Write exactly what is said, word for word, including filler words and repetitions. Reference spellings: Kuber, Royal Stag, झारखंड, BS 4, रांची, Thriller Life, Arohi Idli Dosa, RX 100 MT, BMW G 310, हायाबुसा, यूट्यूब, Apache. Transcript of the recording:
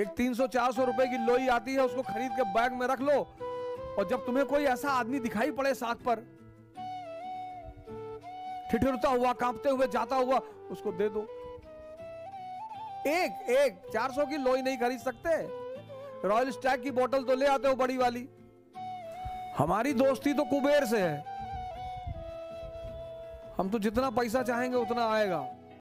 एक तीन सौ चार सौ रुपए की लोई आती है, उसको खरीद के बैग में रख लो, और जब तुम्हें कोई ऐसा आदमी दिखाई पड़े सड़क पर ठिठुरता हुआ, कांपते हुए जाता हुआ, उसको दे दो। एक एक चार सौ की लोई नहीं खरीद सकते। रॉयल स्टैग की बोतल तो ले आते हो बड़ी वाली। हमारी दोस्ती तो कुबेर से है, हम तो जितना पैसा चाहेंगे उतना आएगा।